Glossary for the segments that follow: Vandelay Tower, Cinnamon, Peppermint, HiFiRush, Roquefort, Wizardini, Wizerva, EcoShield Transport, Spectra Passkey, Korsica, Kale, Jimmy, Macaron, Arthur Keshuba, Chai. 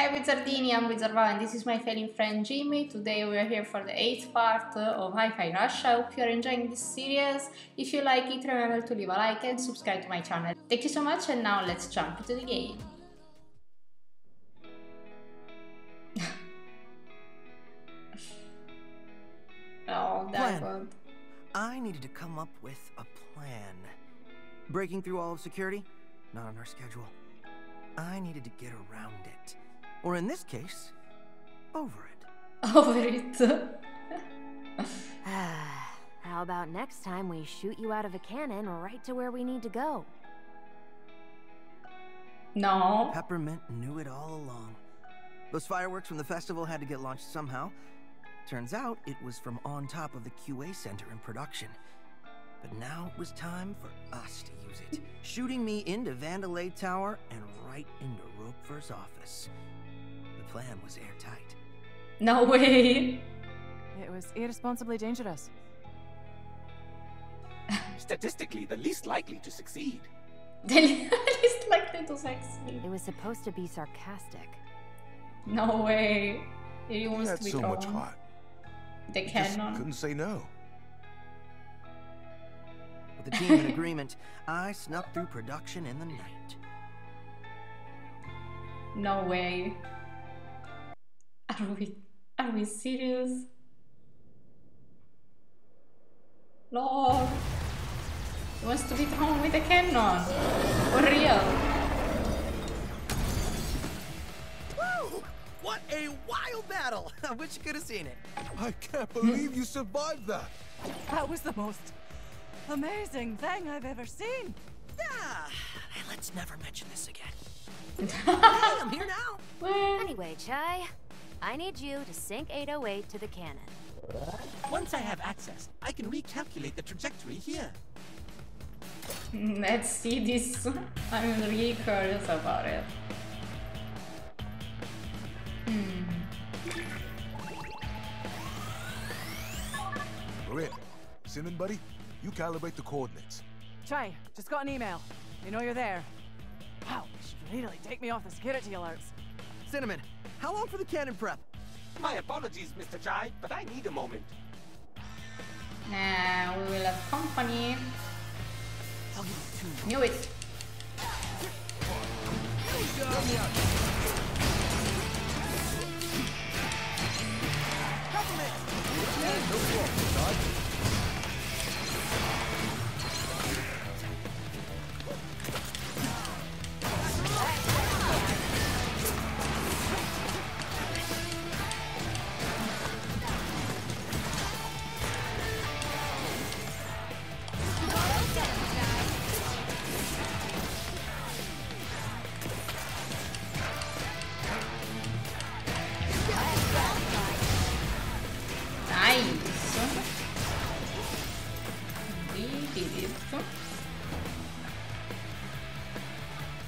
Hi Wizardini, I'm Wizerva and this is my failing friend Jimmy. Today we are here for the 8th part of HiFiRush. I hope you are enjoying this series. If you like it, remember to leave a like and subscribe to my channel. Thank you so much and now let's jump into the game. Oh, that one. I needed to come up with a plan. Breaking through all of security? Not on our schedule. I needed to get around it. Or in this case, over it. Over it. How about next time we shoot you out of a cannon right to where we need to go? No. Peppermint knew it all along. Those fireworks from the festival had to get launched somehow. Turns out it was from on top of the QA center in production. But now it was time for us to use it. Shooting me into Vandelay Tower and right into Roquefort's office. The plan was airtight. No way! It was irresponsibly dangerous. Statistically, the least likely to succeed. The least likely to succeed. It was supposed to be sarcastic. No way. It was to be so much heart. They cannot. Couldn't say no. With the team in agreement, I snuck through production in the night. No way. Are we serious? Lord, he wants to be thrown with a cannon. For real. Woo! What a wild battle! I wish you could have seen it. I can't believe you survived that. That was the most amazing thing I've ever seen. Ah, let's never mention this again. Hey, I'm here now. Well. Anyway, Chai, I need you to sync 808 to the cannon. Once I have access, I can recalculate the trajectory here. Let's see this. I'm really curious about it. Maria, Cinnamon buddy, you calibrate the coordinates. Chai, just got an email. They know you're there. Wow, you should really take me off the security alerts. Cinnamon, how long for the cannon prep? My apologies, Mr. Chai, but I need a moment. Nah, we will have company. Knew it.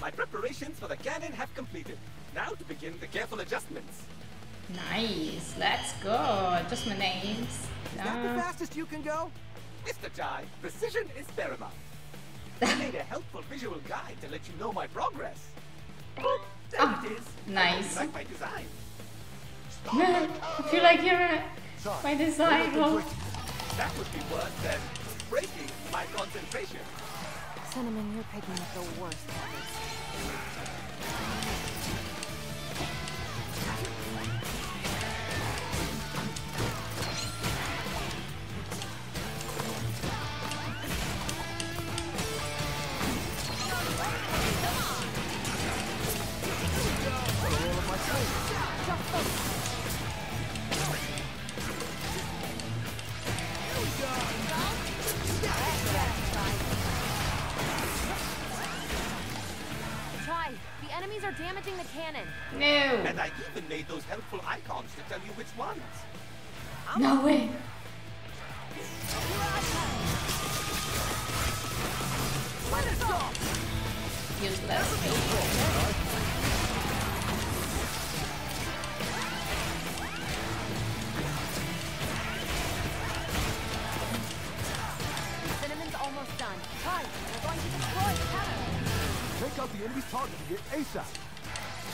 My preparations for the cannon have completed. Now to begin the careful adjustments. Nice, let's go. Adjustment aims. Is that the fastest you can go? Mr. Chai, precision is paramount. I made a helpful visual guide to let you know my progress. Oh, there it is. Nice. I like my design. I feel like my design. That would be worse than breaking my concentration. Cinnamon, you're picking up the worst habits. Enemies are damaging the cannon. No. And I even made those helpful icons to tell you which ones. No way. Useless. Cinnamon's almost done. Right, we're going to destroy the cannon. Take out the enemy's target and get ASAP.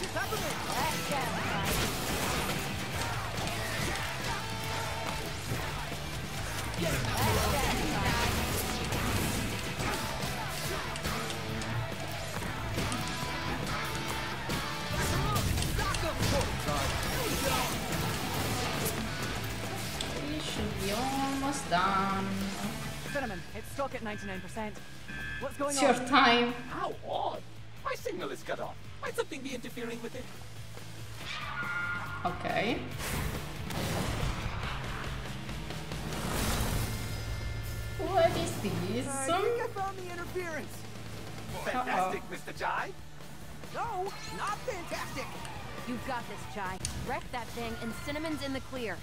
She's happening. done. Cinnamon, it's stuck at 99%. What's going on? It's your time. How odd! My signal is cut off. Might something be interfering with it? Okay. What is this? I think I found the interference. Fantastic, Mr. Chai. No, not fantastic. You've got this, Chai. Wreck that thing, and Cinnamon's in the clear.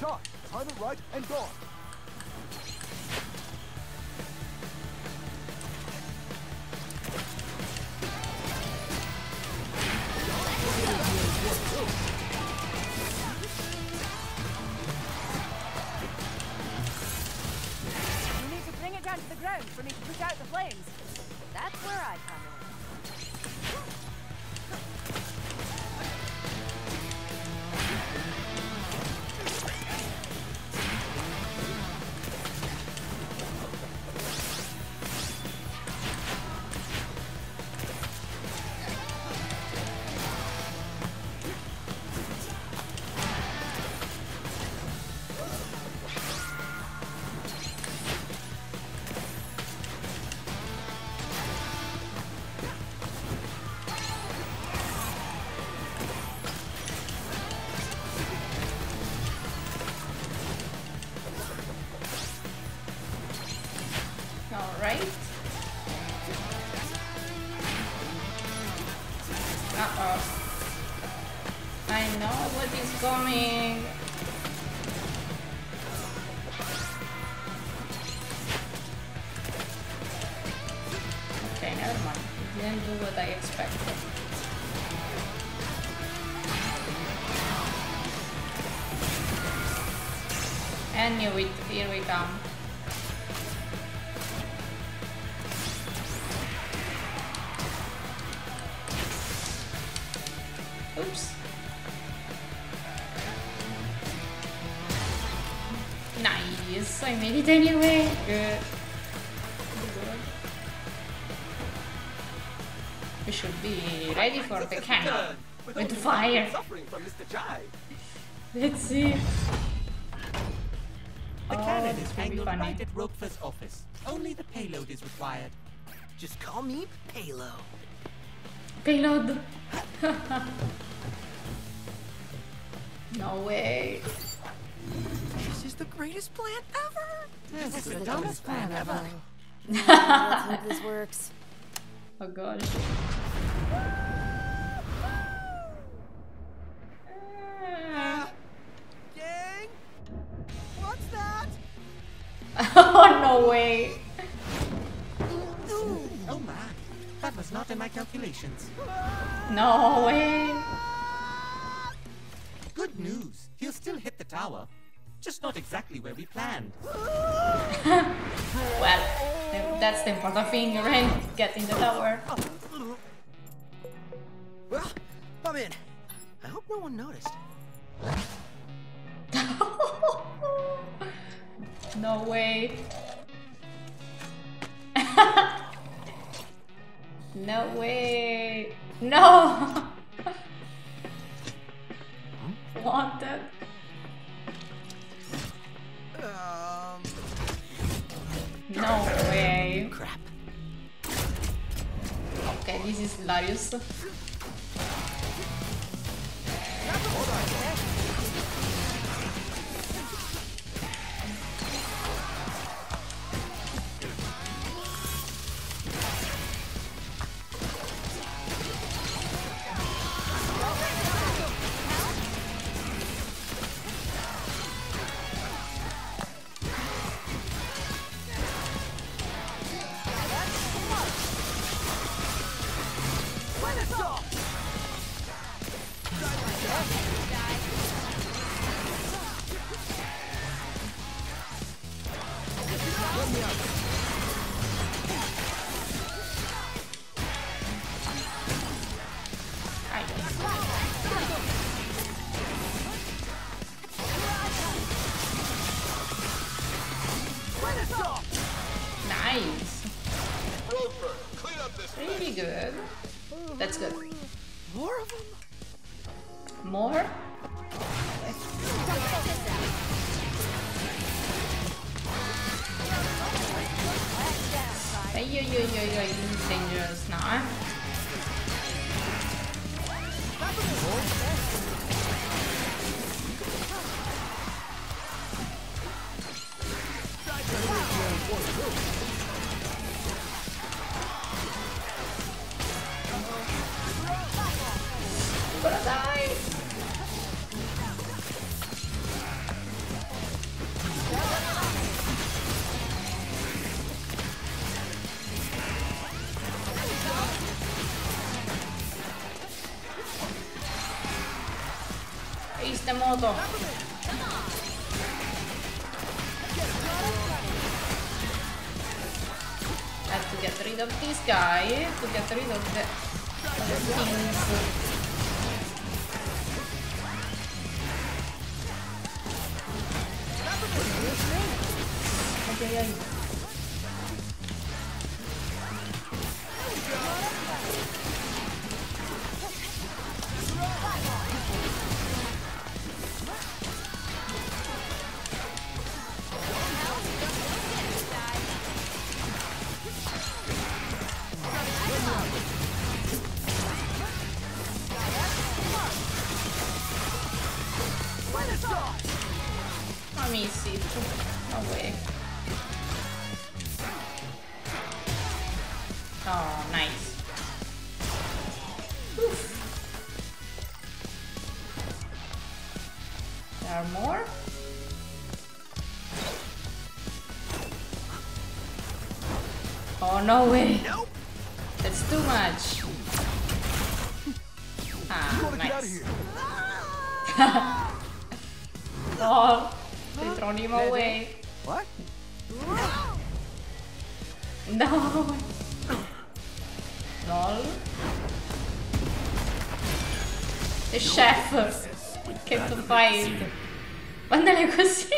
Chai, turn it right and go. For me to push out the flames. That's where I come Here we come. Oops. Nice. I made it anyway. Good. We should be ready for the cannon with fire. Let's see. The cannon is angled right at Roquefort's office. Only the payload is required. Just call me Payload. Payload. No way. This is the greatest plan ever. This is the dumbest plan ever. That's how this works. Oh gosh. Oh no way! Oh my! That was not in my calculations. No way! Good news! He'll still hit the tower, just not exactly where we planned. Well, that's the important thing, right? Getting the tower. Well, I'm in. I hope no one noticed. No way. No way. No. Wanted. No way. Crap. Okay, this is hilarious. More? This is dangerous now. No way! Nope. That's too much! Ah, nice. Oh, they thrown him away. What? No! Lol. The chef came to fight. Vandelay così!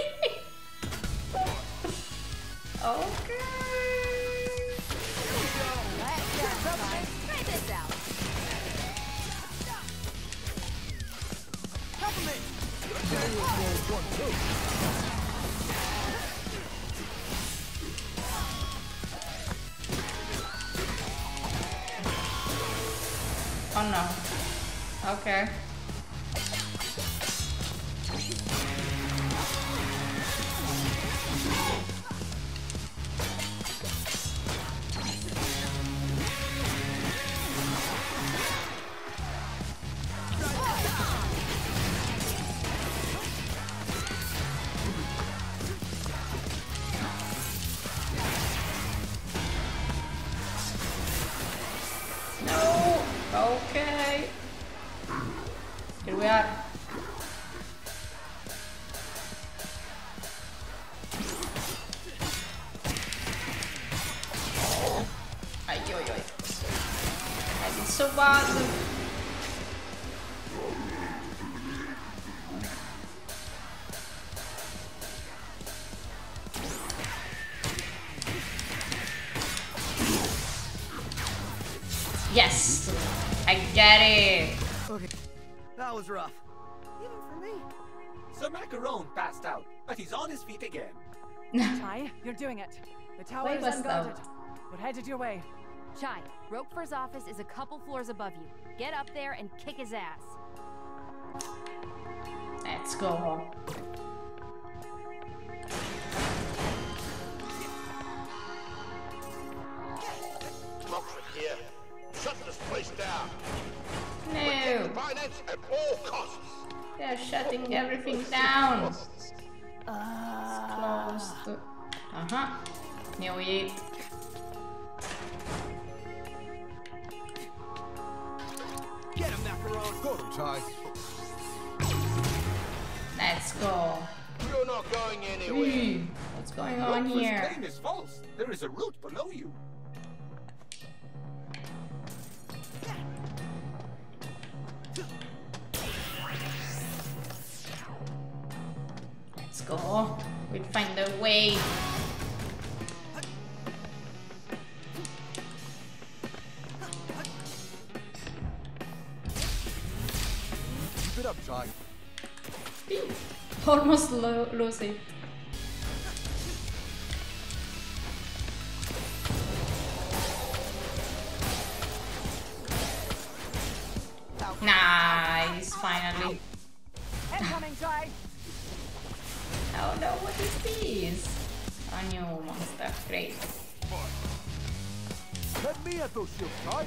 Was rough. Even for me. Sir Macaron passed out, but he's on his feet again. Chai, you're doing it. The tower is unguarded, but headed your way. Chai, Roquefort's office is a couple floors above you. Get up there and kick his ass. Let's go home. Look from here. Shut this place down. No. At all costs. They're shutting everything down. It's closed. Knew it. Get him, Macaron. Go, Chai. Let's go. You're not going anywhere. What's going on here? Your claim is false. There is a route below you. Let's go. We'll find a way. Keep it up, Chai. Almost lose it. Nice, finally. Oh no, what is this? A new monster, great. Let me at those ships, right?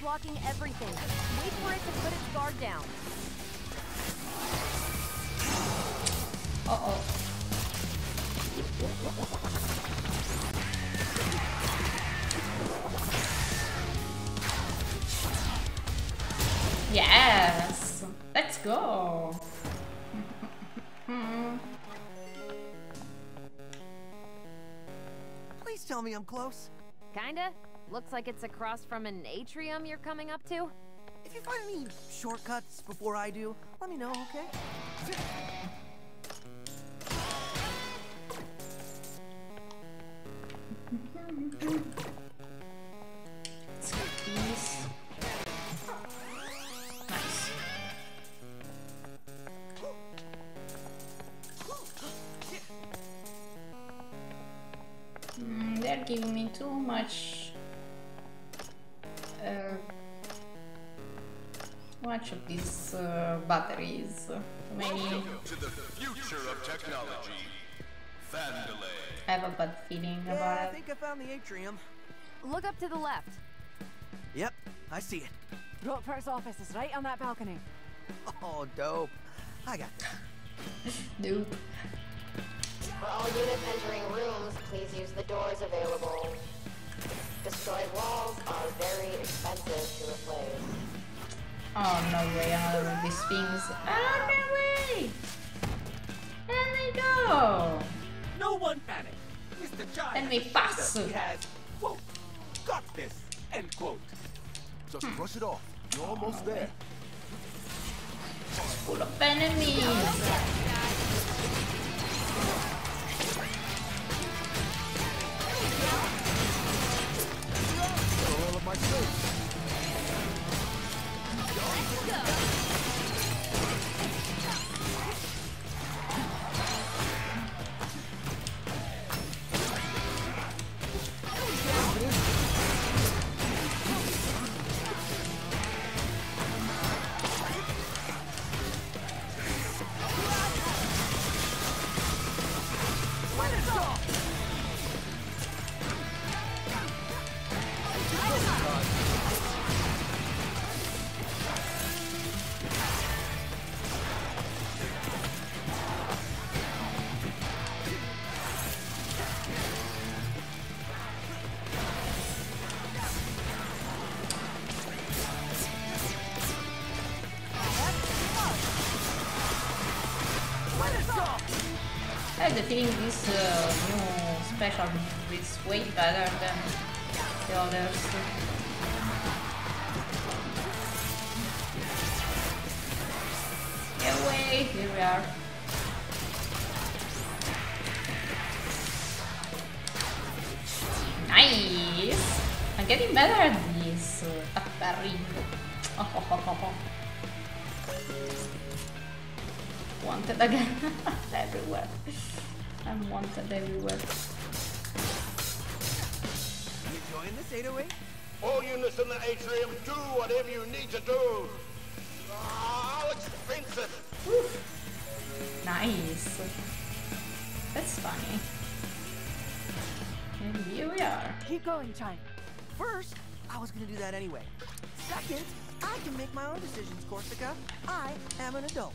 Blocking everything. Wait for it to put its guard down. Uh-oh. Yes! Let's go! Please tell me I'm close. Kinda. Looks like it's across from an atrium you're coming up to. If you find any shortcuts before I do, let me know, okay? Let's get these. Nice. They're giving me too much. Much of these batteries. Welcome to the future of technology. Vandelay. I have a bad feeling about it. I think I found the atrium. Look up to the left. Yep, I see it. Roquefort's office is right on that balcony. Oh, dope. I got this. Nope. For all units entering rooms, please use the doors available. Destroyed walls are very expensive to replace. Oh no way, all of these things. Oh no way! There they go! No one panic! Mr. Chai! Let me pass! Has, quote, got this! End quote! Just brush it off. You're almost there. It's full of enemies! My feeling this new special is way better than the others. Get away! Here we are. Nice! I'm getting better at this. Tapparino. Oh, oh, oh, oh, oh. Wanted again. Everywhere. I'm wanted everywhere. You join this 808? All units in the atrium, do whatever you need to do. How expensive! Woo. Nice. That's funny. And here we are. Keep going, Chai. First, I was gonna do that anyway. Second, I can make my own decisions, Korsica. I am an adult.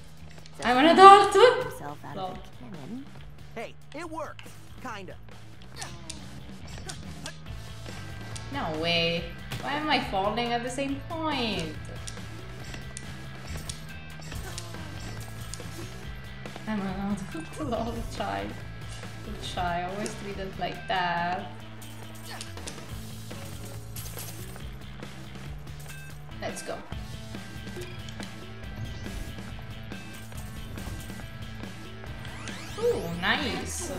So I'm an adult too. Oh. Hey, it worked, kinda. No way. Why am I falling at the same point? I'm an adult. Lol, Chai. Chai, always treated like that. Let's go. Ooh, nice.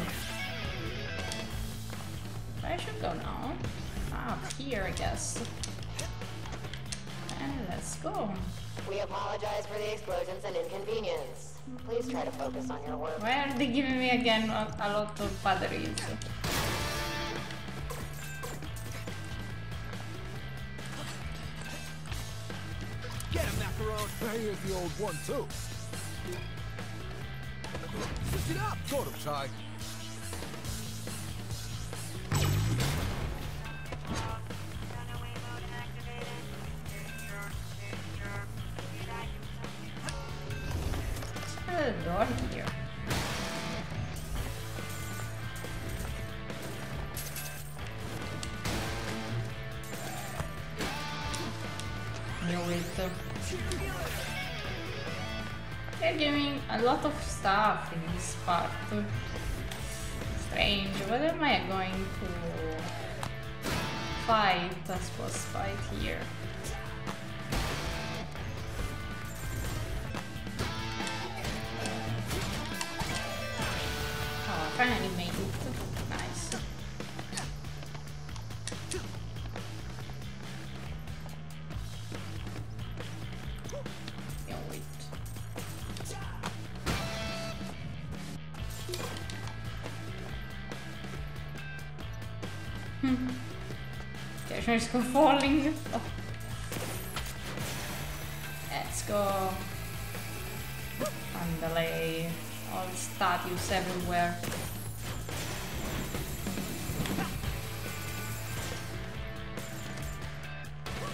Where I should go now? Ah, up here, I guess. And let's go. We apologize for the explosions and inconvenience. Please try to focus on your work. Why are they giving me again a lot of batteries? Get him, Macaron! Hey, is the old one, too. Switch it up! Go to Chai. The door here. They're giving a lot of stuff in this part. Strange. What am I going to fight? I suppose fight here. Finally made it. Nice. Yeah, wait. There's risk of falling. Oh. Let's go. Vandelay. All statues everywhere.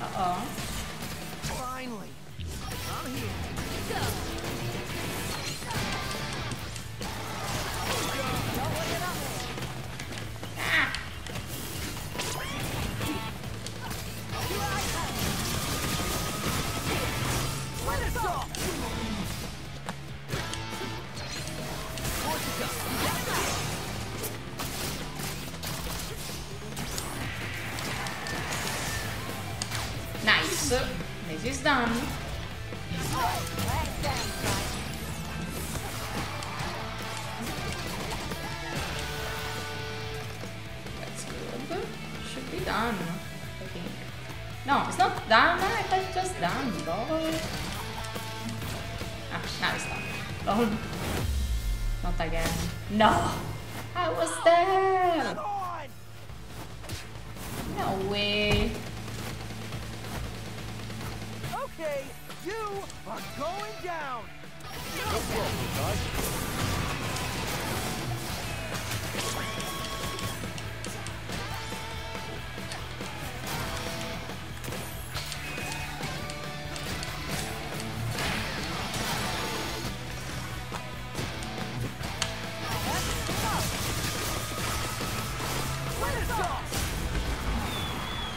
Uh-oh. Finally! I'm here. Go! Ah. Let us off! Nice. This is done. That's good. Should be done, I think. No, it's not done. I thought it's just done. Lol. Ah, now it's done. Lol. Not again. No! I was there! No way! Okay, you are going down! No problem, guys.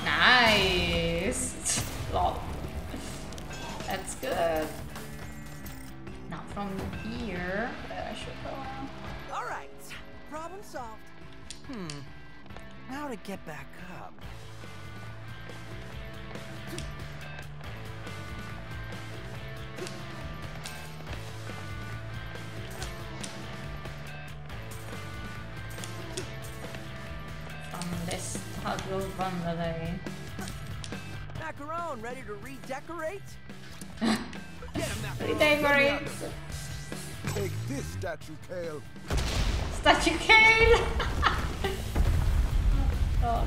Nice! Lol. That's good. Now from here, I should go around. Alright, problem solved. Now to get back up. From this top Your Vandelay. Macaron, ready to redecorate? Redecorate. Take this, statue Kale. Statue Kale. Oh.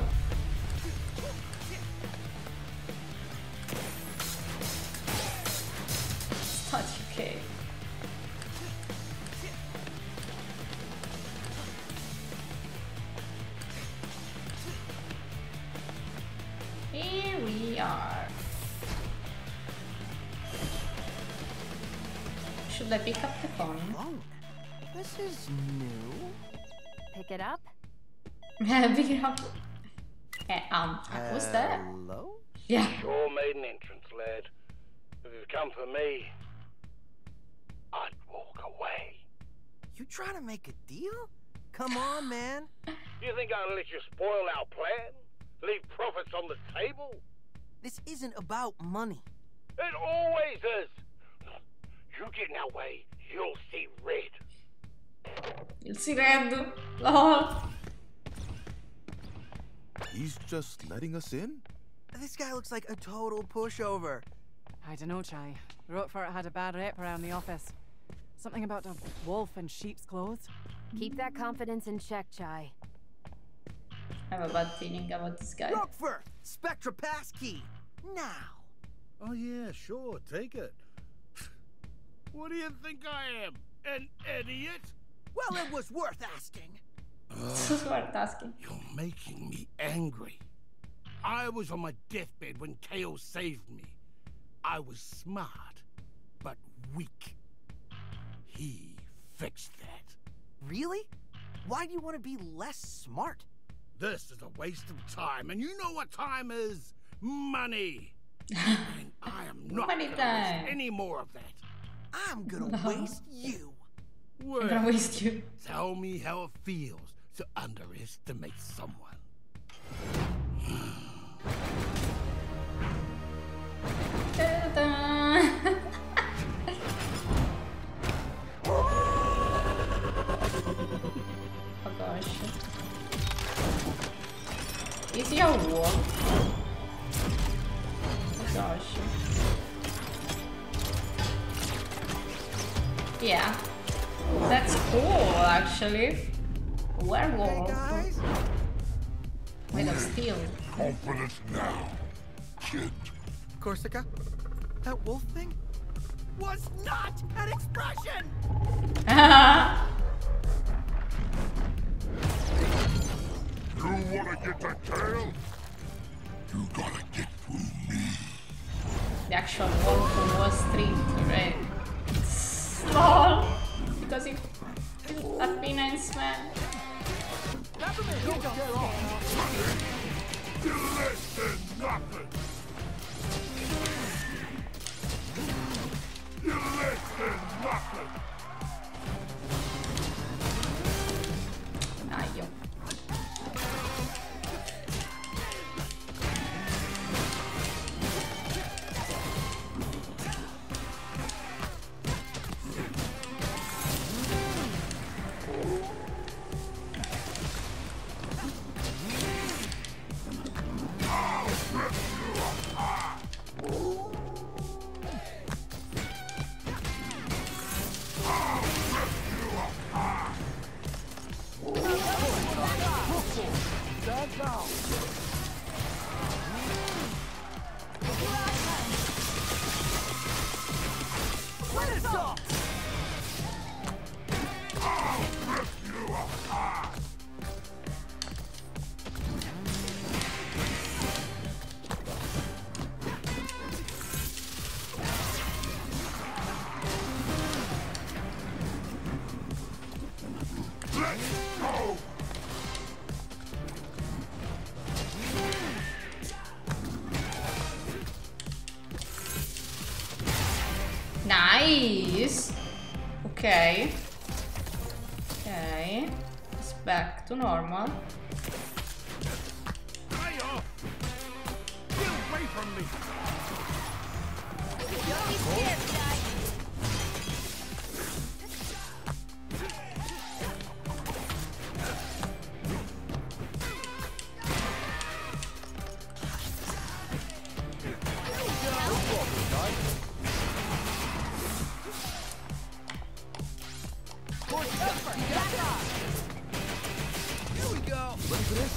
Statue Kale. Here we are. Should I pick up the phone? Oh, this is new. Pick it up. Pick it up. Who's there? Hello? Yeah. Sure made an entrance, lad. If you've come for me, I'd walk away. You trying to make a deal? Come on, man. You think I'll let you spoil our plan? Leave profits on the table? This isn't about money. It always is. You get in our way, you'll see red. You'll see red. Oh. He's just letting us in? This guy looks like a total pushover. I don't know, Chai. Roquefort had a bad rep around the office. Something about a wolf in sheep's clothes. Keep that confidence in check, Chai. I have a bad feeling about this guy. Roquefort! Spectra Passkey! Now! Oh yeah, sure, take it. What do you think I am? An idiot? Well, it was worth asking. You're making me angry. I was on my deathbed when Kale saved me. I was smart, but weak. He fixed that. Really? Why do you want to be less smart? This is a waste of time, and you know what time is? Money. And I am not going to waste any more of that. I'm going to waste you. I'm gonna waste you. Tell me how it feels to underestimate someone. Oh gosh. Is he a wall? Oh gosh. Yeah. That's cool, actually. Werewolf. Hey made of steel. Confidence now, kid. Korsica, that wolf thing was not an expression. You wanna get that tail? You gotta get through me. The actual wolf on Wall Street, right? Stall. Because it that peanuts man. You less than nothing. You less than nothing. Nah, yo. Okay. Okay. It's back to normal. Get away from me. Don't be scared, guy. Here we go. Look for this.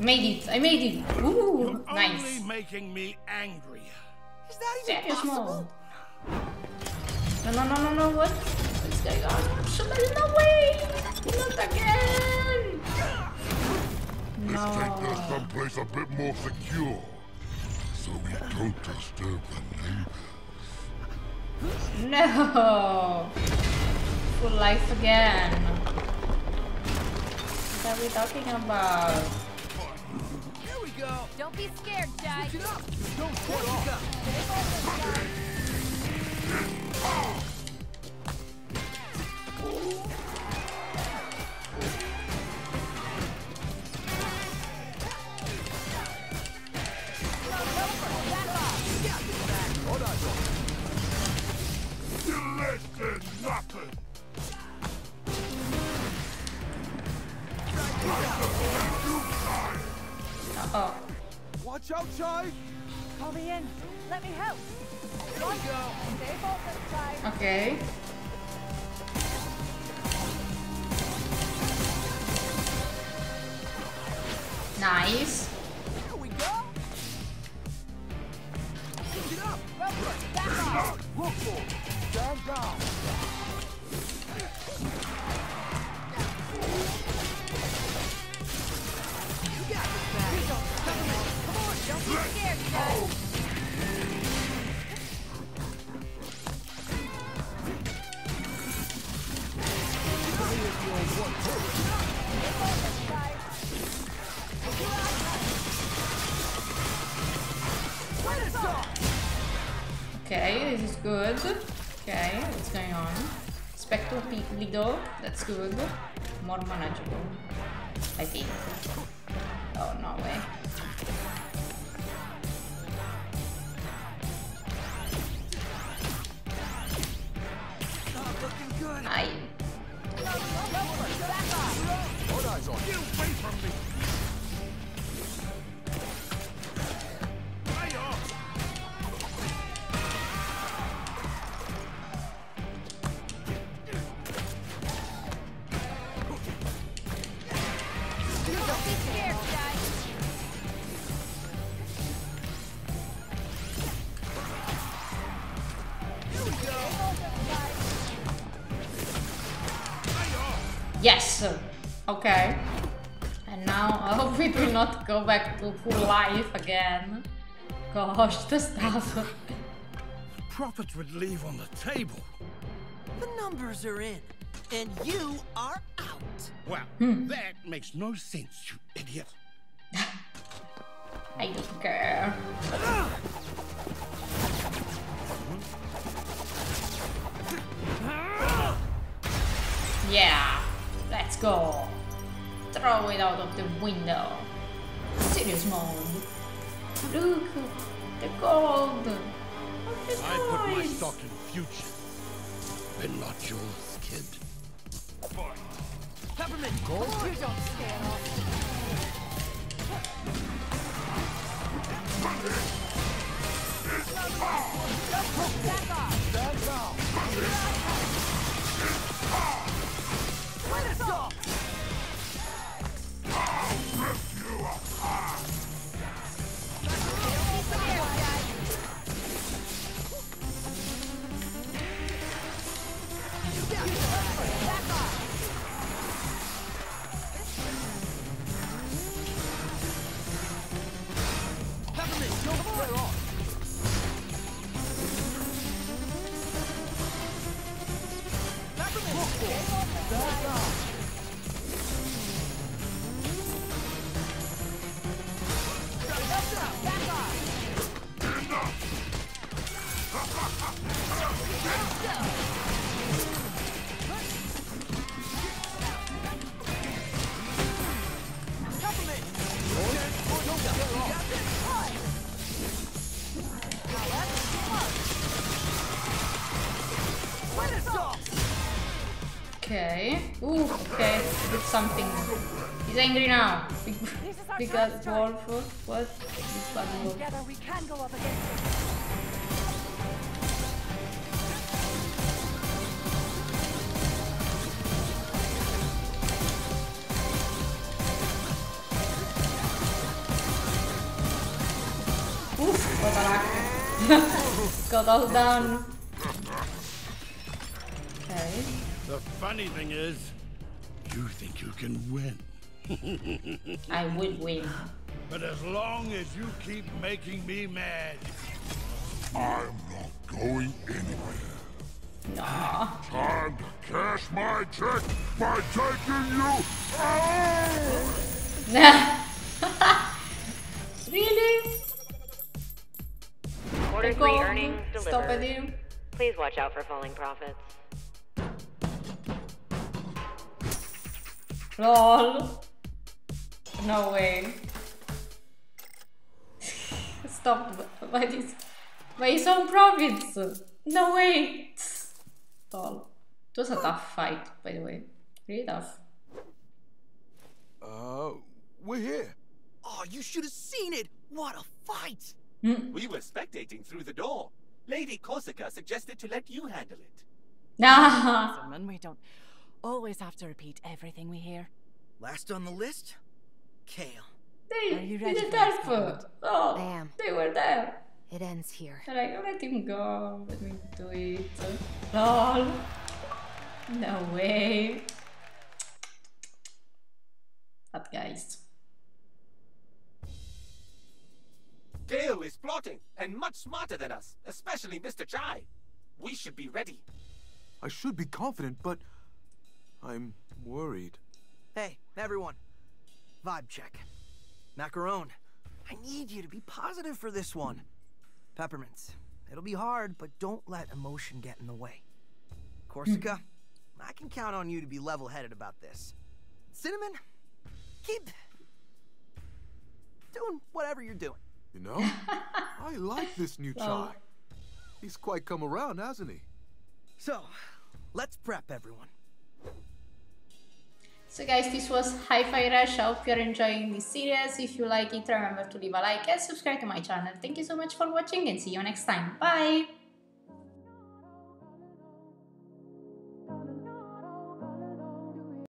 Made it. I made it. Ooh, you're nice. Only making me angry. Is that even possible? No. What? What's going on? Somebody in the way. Not again. No. Let's take this someplace a bit more secure. So we don't disturb the neighbors. No! Full life again. What are we talking about? Here we go. Don't be scared, Chai. Switch it up. Don't put off. Uh-oh. Watch out, Chai! Call me in. Let me help. Here we go. Stay focused, Chai. Okay. Nice. Here we go. Pick it up. Roquefort, back off. Roquefort, down, down. You got this, man. Come on, don't be scared, guys. Okay, this is good. Okay, what's going on? Spectral Lido, that's good. More manageable, I think. Oh, no way. I. You wait from me. Yes! Okay. And now I hope we do not go back to full life again. Gosh, the stuff. Profits would leave on the table. The numbers are in, and you are out. Well, that makes no sense, you idiot. I don't care. Yeah. Let's go! Throw it out of the window! Serious mode! Look! The gold! I put my stock in future, and not yours, kid. Peppermint gold? You don't stand off! Let us off! I'll rip you apart! Back off! Peppermint, don't flare off! Peppermint, back off! Okay. Ooh, okay. Did something. He's angry now. Because wolf. What? This bad wolf. got all down. Okay. The funny thing is, you think you can win. I would win. But as long as you keep making me mad, I'm not going anywhere. Nah. Time to cash my check by taking you out. Really? Order 3 earnings delivered. Stop at you. Please watch out for falling profits. LOL. No way. Stop by this. By his own profits. No way. All. It was a tough fight, by the way. Really tough. We're here. Oh, you should have seen it. What a fight. We were spectating through the door. Lady Korsica suggested to let you handle it. Nah. We don't always have to repeat everything we hear. Last on the list, Kale. They did that food. Oh, they were there. It ends here. All right, let him go. Let me do it. LOL. No way. That guys. Kale is plotting and much smarter than us, especially Mr. Chai. We should be ready. I should be confident, but I'm worried. Hey, everyone. Vibe check. Macaron, I need you to be positive for this one. Peppermints. It'll be hard, but don't let emotion get in the way. Korsica, I can count on you to be level-headed about this. Cinnamon, keep doing whatever you're doing. You know, I like this new Chai. He's quite come around, hasn't he? So, let's prep everyone. So guys, this was HiFiRush. I hope you're enjoying this series. If you like it, remember to leave a like and subscribe to my channel. Thank you so much for watching and see you next time. Bye!